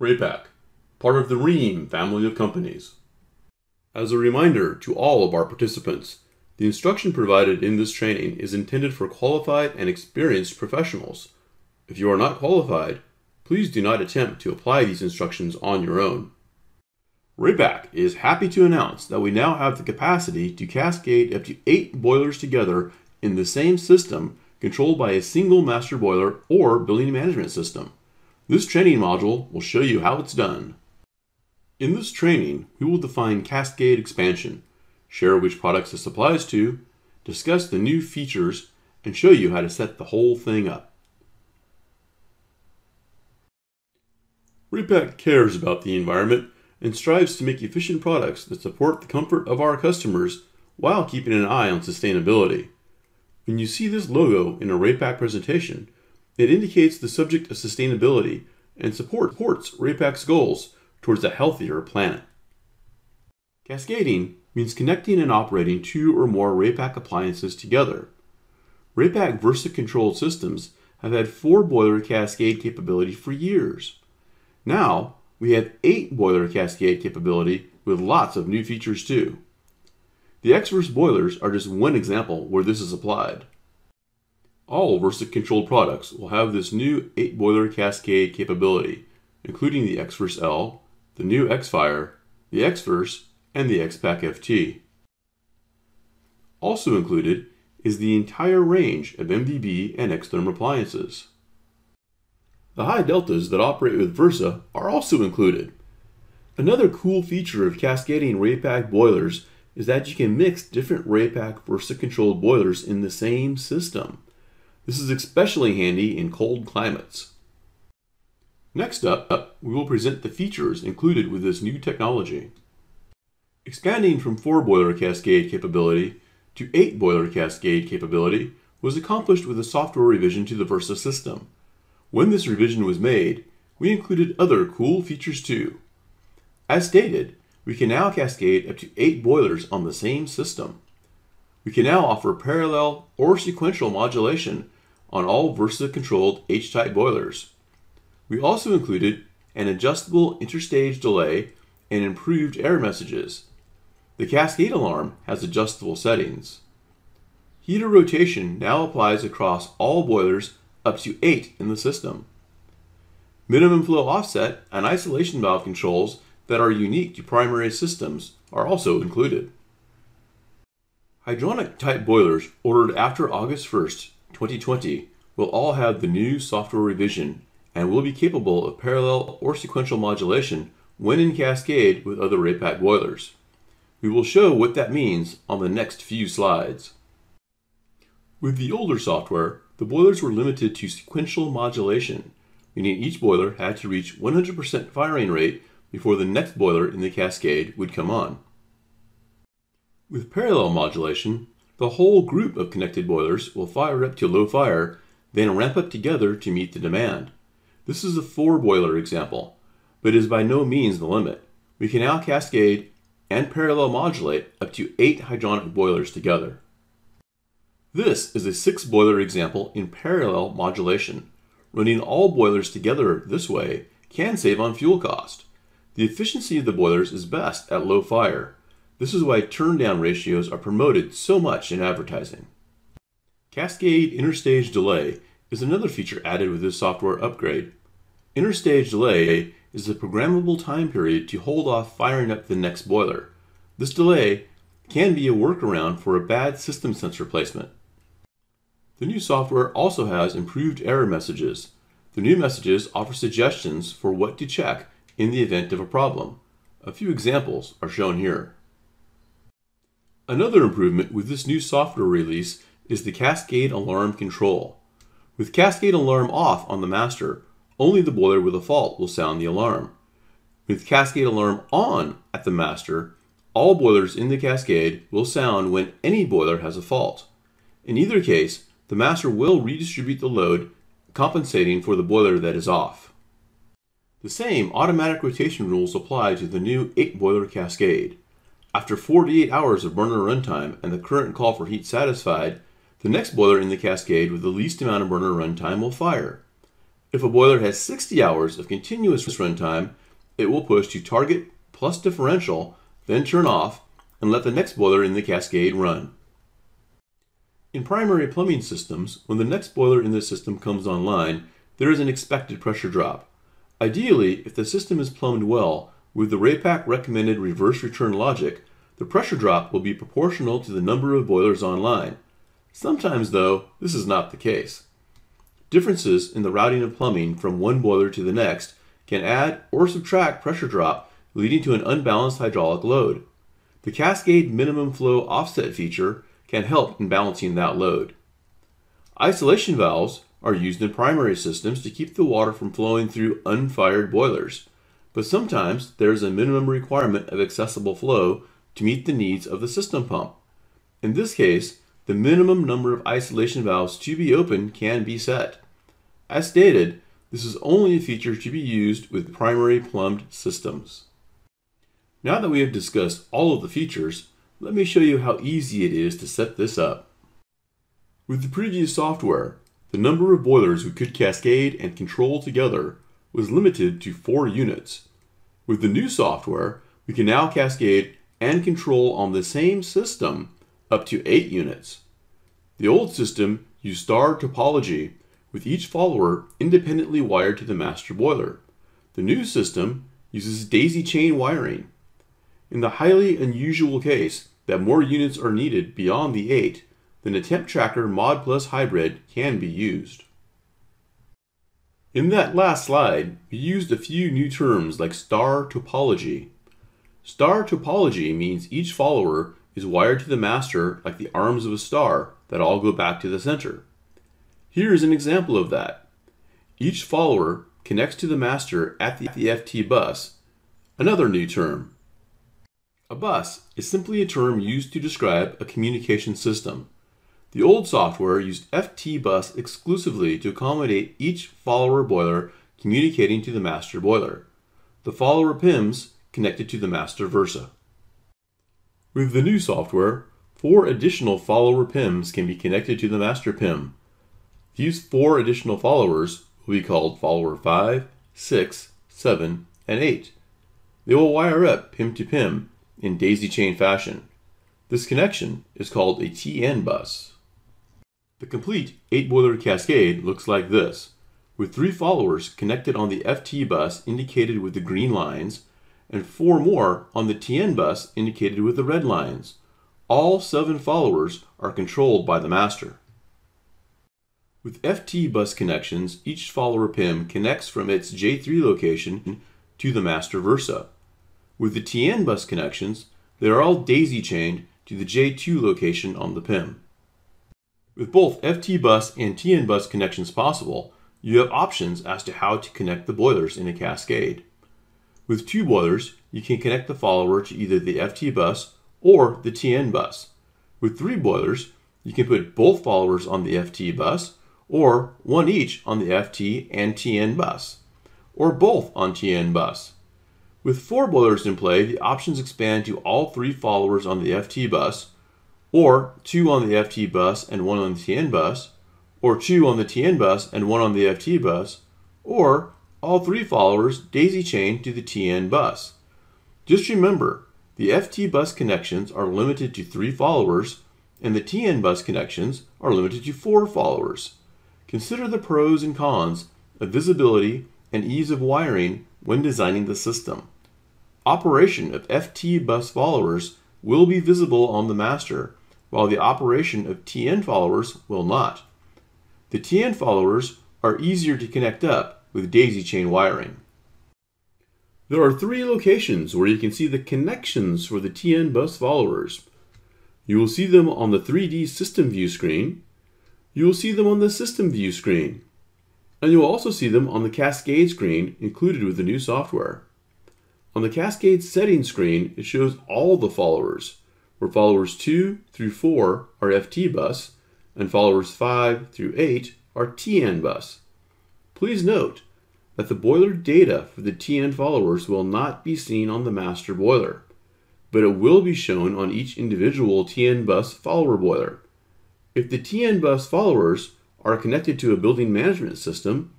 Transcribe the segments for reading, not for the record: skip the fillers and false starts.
Raypak, part of the Rheem family of companies. As a reminder to all of our participants, the instruction provided in this training is intended for qualified and experienced professionals. If you are not qualified, please do not attempt to apply these instructions on your own. Raypak is happy to announce that we now have the capacity to cascade up to 8 boilers together in the same system controlled by a single master boiler or building management system. This training module will show you how it's done. In this training, we will define cascade expansion, share which products this applies to, discuss the new features, and show you how to set the whole thing up. Raypak cares about the environment and strives to make efficient products that support the comfort of our customers while keeping an eye on sustainability. When you see this logo in a Raypak presentation, it indicates the subject of sustainability and supports Raypak's goals towards a healthier planet. Cascading means connecting and operating 2 or more Raypak appliances together. Raypak VersaControl systems have had 4 boiler cascade capability for years. Now we have 8 boiler cascade capability with lots of new features too. The XVerse boilers are just one example where this is applied. All VersaControl products will have this new 8 boiler cascade capability, including the XVerse L, the new XFire, the XVerse, and the XPak FT. Also included is the entire range of MVB and XTherm appliances. The high deltas that operate with Versa are also included. Another cool feature of cascading Raypak boilers is that you can mix different Raypak VersaControl boilers in the same system. This is especially handy in cold climates. Next up, we will present the features included with this new technology. Expanding from 4 boiler cascade capability to 8 boiler cascade capability was accomplished with a software revision to the Versa system. When this revision was made, we included other cool features too. As stated, we can now cascade up to 8 boilers on the same system. We can now offer parallel or sequential modulation on all Versa-controlled H-type boilers. We also included an adjustable interstage delay and improved error messages. The cascade alarm has adjustable settings. Heater rotation now applies across all boilers up to 8 in the system. Minimum flow offset and isolation valve controls that are unique to primary systems are also included. Hydronic type boilers ordered after August 1st, 2020 will all have the new software revision and will be capable of parallel or sequential modulation when in cascade with other Raypak boilers. We will show what that means on the next few slides. With the older software, the boilers were limited to sequential modulation, meaning each boiler had to reach 100% firing rate before the next boiler in the cascade would come on. With parallel modulation, the whole group of connected boilers will fire up to low fire, then ramp up together to meet the demand. This is a 4 boiler example, but is by no means the limit. We can now cascade and parallel modulate up to 8 hydronic boilers together. This is a 6 boiler example in parallel modulation. Running all boilers together this way can save on fuel cost. The efficiency of the boilers is best at low fire. This is why turn-down ratios are promoted so much in advertising. Cascade interstage delay is another feature added with this software upgrade. Interstage delay is a programmable time period to hold off firing up the next boiler. This delay can be a workaround for a bad system sensor placement. The new software also has improved error messages. The new messages offer suggestions for what to check in the event of a problem. A few examples are shown here. Another improvement with this new software release is the cascade alarm control. With cascade alarm off on the master, only the boiler with a fault will sound the alarm. With cascade alarm on at the master, all boilers in the cascade will sound when any boiler has a fault. In either case, the master will redistribute the load, compensating for the boiler that is off. The same automatic rotation rules apply to the new 8 boiler cascade. After 48 hours of burner runtime and the current call for heat satisfied, the next boiler in the cascade with the least amount of burner runtime will fire. If a boiler has 60 hours of continuous runtime, it will push to target plus differential, then turn off, and let the next boiler in the cascade run. In primary plumbing systems, when the next boiler in the system comes online, there is an expected pressure drop. Ideally, if the system is plumbed well, with the Raypak recommended reverse return logic, the pressure drop will be proportional to the number of boilers online. Sometimes, though, this is not the case. Differences in the routing of plumbing from one boiler to the next can add or subtract pressure drop, leading to an unbalanced hydraulic load. The cascade minimum flow offset feature can help in balancing that load. Isolation valves are used in primary systems to keep the water from flowing through unfired boilers, but sometimes there is a minimum requirement of accessible flow to meet the needs of the system pump. In this case, the minimum number of isolation valves to be open can be set. As stated, this is only a feature to be used with primary plumbed systems. Now that we have discussed all of the features, let me show you how easy it is to set this up. With the previous software, the number of boilers we could cascade and control together was limited to 4 units. With the new software, we can now cascade and control on the same system up to 8 units. The old system used star topology with each follower independently wired to the master boiler. The new system uses daisy chain wiring. In the highly unusual case that more units are needed beyond the 8, then a TempTracker Mod+ hybrid can be used. In that last slide, we used a few new terms like star topology. Star topology means each follower is wired to the master like the arms of a star that all go back to the center. Here is an example of that. Each follower connects to the master at the FT bus, another new term. A bus is simply a term used to describe a communication system. The old software used FT bus exclusively to accommodate each follower boiler communicating to the master boiler. The follower PIMs connected to the master Versa. With the new software, 4 additional follower PIMs can be connected to the master PIM. These 4 additional followers will be called follower 5, 6, 7, and 8. They will wire up PIM to PIM in daisy chain fashion. This connection is called a TN bus. The complete 8 boiler cascade looks like this, with 3 followers connected on the FT bus indicated with the green lines, and 4 more on the TN bus indicated with the red lines. All 7 followers are controlled by the master. With FT bus connections, each follower PIM connects from its J3 location to the master Versa. With the TN bus connections, they are all daisy chained to the J2 location on the PIM. With both FT bus and TN bus connections possible, you have options as to how to connect the boilers in a cascade. With 2 boilers, you can connect the follower to either the FT bus or the TN bus. With 3 boilers, you can put both followers on the FT bus, or one each on the FT and TN bus, or both on TN bus. With 4 boilers in play, the options expand to all 3 followers on the FT bus, or 2 on the FT bus and 1 on the TN bus, or 2 on the TN bus and 1 on the FT bus, or all 3 followers daisy chained to the TN bus. Just remember, the FT bus connections are limited to 3 followers, and the TN bus connections are limited to 4 followers. Consider the pros and cons of visibility and ease of wiring when designing the system. Operation of FT bus followers will be visible on the master, while the operation of TN followers will not. The TN followers are easier to connect up with daisy chain wiring. There are 3 locations where you can see the connections for the TN bus followers. You will see them on the 3D system view screen, you will see them on the system view screen, and you will also see them on the cascade screen included with the new software. On the cascade settings screen, it shows all the followers, where followers 2 through 4 are FT bus, and followers 5 through 8 are TN bus. Please note that the boiler data for the TN followers will not be seen on the master boiler, but it will be shown on each individual TN bus follower boiler. If the TN bus followers are connected to a building management system,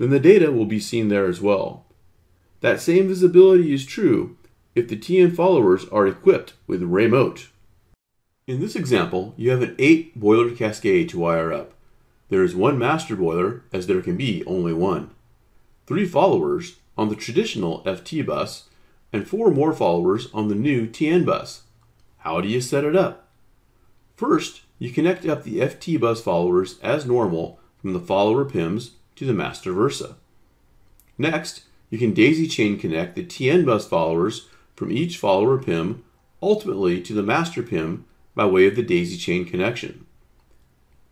then the data will be seen there as well. That same visibility is true if the TM followers are equipped with Raymote. In this example, you have an 8 boiler cascade to wire up. There is one master boiler, as there can be only one, 3 followers on the traditional FT bus, and 4 more followers on the new TN bus. How do you set it up? First, you connect up the FT bus followers as normal from the follower PIMs to the master Versa. Next, you can daisy chain connect the TN bus followers from each follower PIM ultimately to the master PIM by way of the daisy chain connection.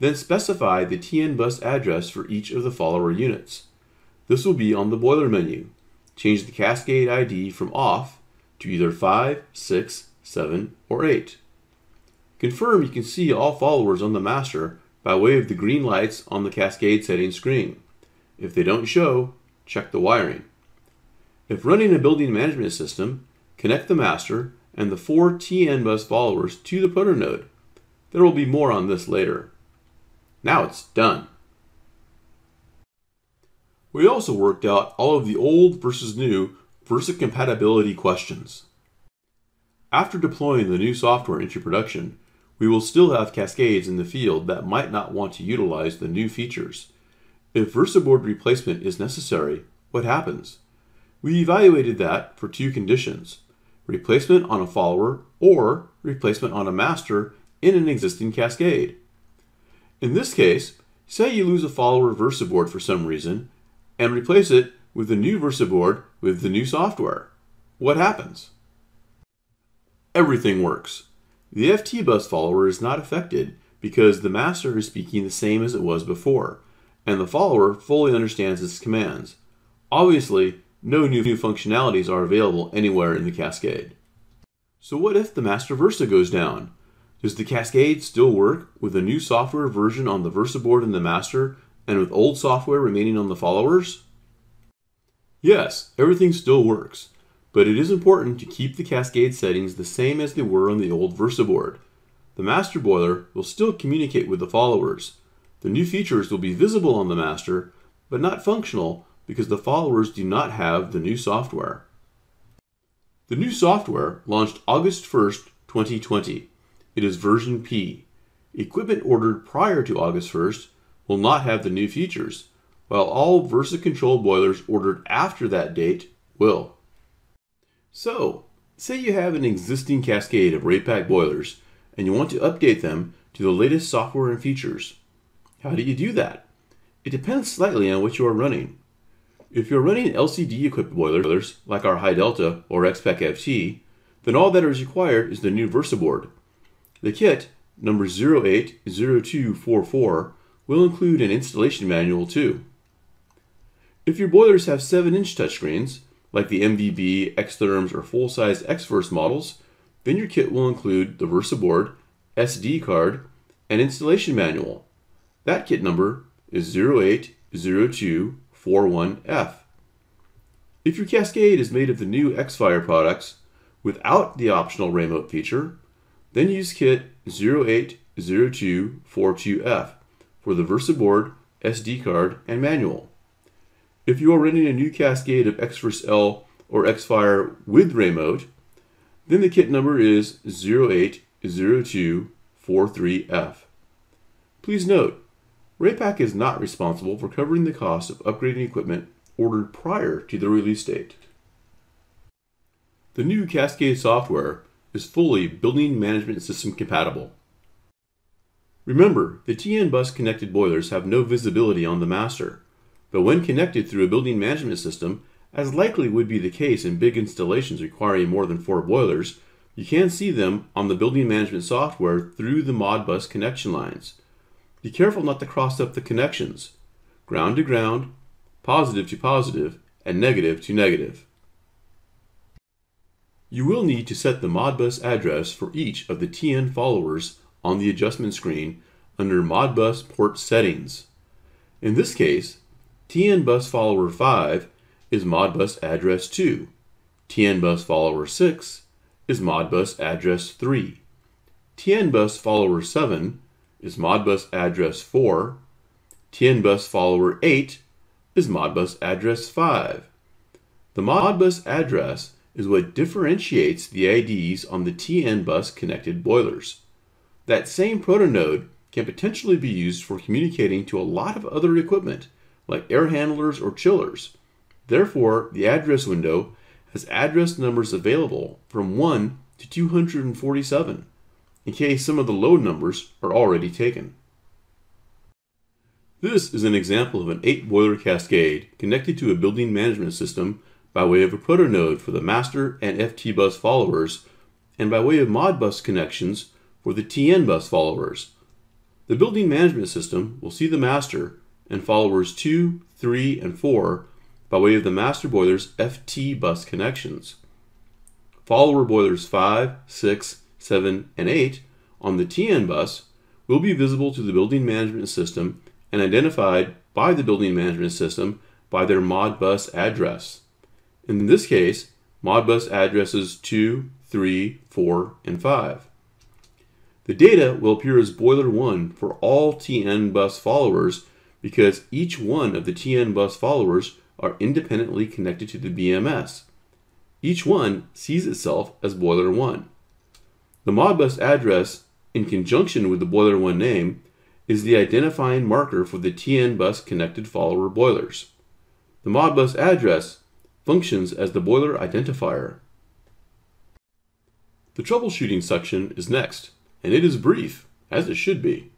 Then specify the TN bus address for each of the follower units. This will be on the boiler menu. Change the cascade ID from off to either 5, 6, 7, or 8. Confirm you can see all followers on the master by way of the green lights on the cascade setting screen. If they don't show, check the wiring. If running a building management system, connect the master and the 4 TN bus followers to the Protonode. There will be more on this later. Now it's done. We also worked out all of the old versus new Versa compatibility questions. After deploying the new software into production, we will still have cascades in the field that might not want to utilize the new features. If VersaBoard replacement is necessary, what happens? We evaluated that for 2 conditions: replacement on a follower or replacement on a master in an existing cascade. In this case, say you lose a follower VersaBoard for some reason and replace it with the new VersaBoard with the new software. What happens? Everything works. The FT bus follower is not affected because the master is speaking the same as it was before, and the follower fully understands its commands. Obviously, no new functionalities are available anywhere in the cascade. So what if the master Versa goes down? Does the cascade still work with a new software version on the VersaBoard and the master, and with old software remaining on the followers? Yes, everything still works, but it is important to keep the cascade settings the same as they were on the old VersaBoard. The master boiler will still communicate with the followers. The new features will be visible on the master, but not functional because the followers do not have the new software. The new software launched August 1st, 2020. It is version P. Equipment ordered prior to August 1st will not have the new features, while all VersaControl boilers ordered after that date will. So, say you have an existing cascade of Raypak boilers and you want to update them to the latest software and features. How do you do that? It depends slightly on what you are running. If you're running LCD-equipped boilers like our High Delta or XPek FT, then all that is required is the new VersaBoard. The kit, number 080244, will include an installation manual too. If your boilers have 7-inch touchscreens, like the MVB, XTherms, or full-size XVerse models, then your kit will include the VersaBoard, SD card, and installation manual. That kit number is 080241F. If your cascade is made of the new XFire products without the optional Raymote feature, then use kit 080242F for the VersaBoard, SD card, and manual. If you are running a new cascade of XVerse L or XFire with Raymote, then the kit number is 080243F. Please note, Raypak is not responsible for covering the cost of upgrading equipment ordered prior to the release date. The new cascade software is fully building management system compatible. Remember, the TN bus connected boilers have no visibility on the master, but when connected through a building management system, as likely would be the case in big installations requiring more than 4 boilers, you can see them on the building management software through the Modbus connection lines. Be careful not to cross up the connections: ground to ground, positive to positive, and negative to negative. You will need to set the Modbus address for each of the TN followers on the adjustment screen under Modbus port settings. In this case, TN bus follower 5 is Modbus address 2, TN bus follower 6 is Modbus address 3, TN bus follower 7 is Modbus address 4, TN bus follower 8 is Modbus address 5. The Modbus address is what differentiates the IDs on the TN bus connected boilers. That same protonode can potentially be used for communicating to a lot of other equipment, like air handlers or chillers. Therefore, the address window has address numbers available from 1 to 247, in case some of the low numbers are already taken. This is an example of an 8-boiler cascade connected to a building management system by way of a protonode for the master and FT bus followers, and by way of Modbus connections for the TN bus followers. The building management system will see the master and followers 2, 3, and 4 by way of the master boiler's FT bus connections. Follower boilers 5, 6, 7, and 8 on the TN bus will be visible to the building management system and identified by the building management system by their Modbus address. In this case, Modbus addresses 2, 3, 4, and 5. The data will appear as boiler 1 for all TN bus followers because each one of the TN bus followers are independently connected to the BMS. Each one sees itself as boiler 1. The Modbus address, in conjunction with the boiler 1 name, is the identifying marker for the TN bus connected follower boilers. The Modbus address functions as the boiler identifier. The troubleshooting section is next, and it is brief, as it should be.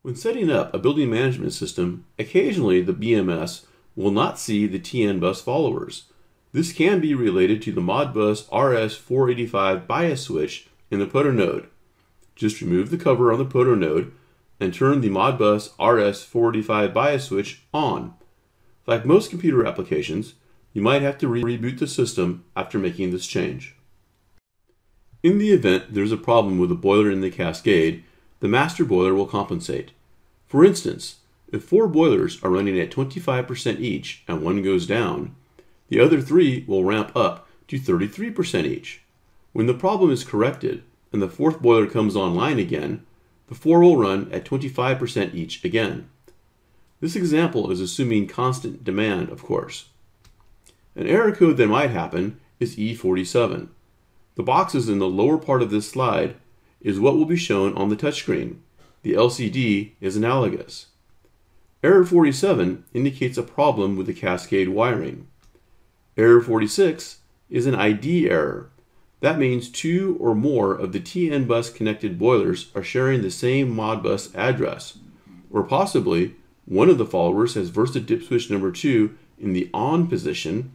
When setting up a building management system, occasionally the BMS will not see the TN bus followers. This can be related to the Modbus RS485 bias switch in the protonode. Just remove the cover on the protonode and turn the Modbus RS485 bias switch on. Like most computer applications, you might have to reboot the system after making this change. In the event there's a problem with a boiler in the cascade, the master boiler will compensate. For instance, if 4 boilers are running at 25% each and one goes down, the other 3 will ramp up to 33% each. When the problem is corrected and the 4th boiler comes online again, the 4 will run at 25% each again. This example is assuming constant demand, of course. An error code that might happen is E47. The boxes in the lower part of this slide is what will be shown on the touchscreen. The LCD is analogous. Error 47 indicates a problem with the cascade wiring. Error 46 is an ID error. That means 2 or more of the TN bus connected boilers are sharing the same Modbus address, or possibly one of the followers has Versa dip switch number 2 in the on position,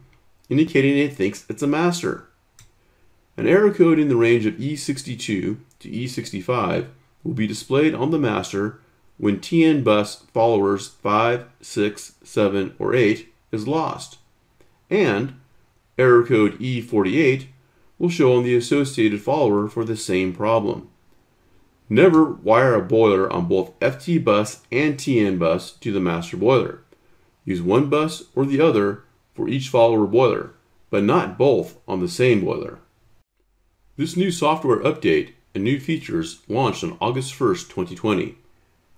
indicating it thinks it's a master. An error code in the range of E62 to E65 will be displayed on the master when TN bus followers 5, 6, 7, or 8 is lost, and error code E48 will show on the associated follower for the same problem. Never wire a boiler on both FT bus and TN bus to the master boiler. Use one bus or the other for each follower boiler, but not both on the same boiler. This new software update and new features launched on August 1st, 2020.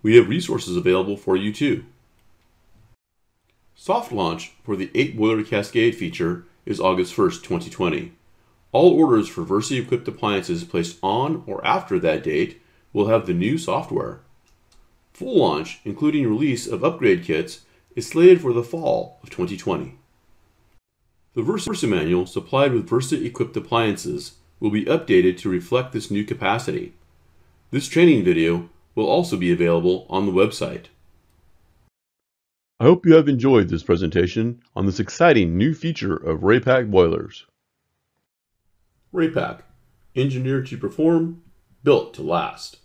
We have resources available for you too. Soft launch for the 8-boiler cascade feature is August 1st, 2020. All orders for Versa-equipped appliances placed on or after that date will have the new software. Full launch, including release of upgrade kits, is slated for the fall of 2020. The Versa manual supplied with Versa-equipped appliances will be updated to reflect this new capacity. This training video will also be available on the website. I hope you have enjoyed this presentation on this exciting new feature of Raypak boilers. Raypak, engineered to perform, built to last.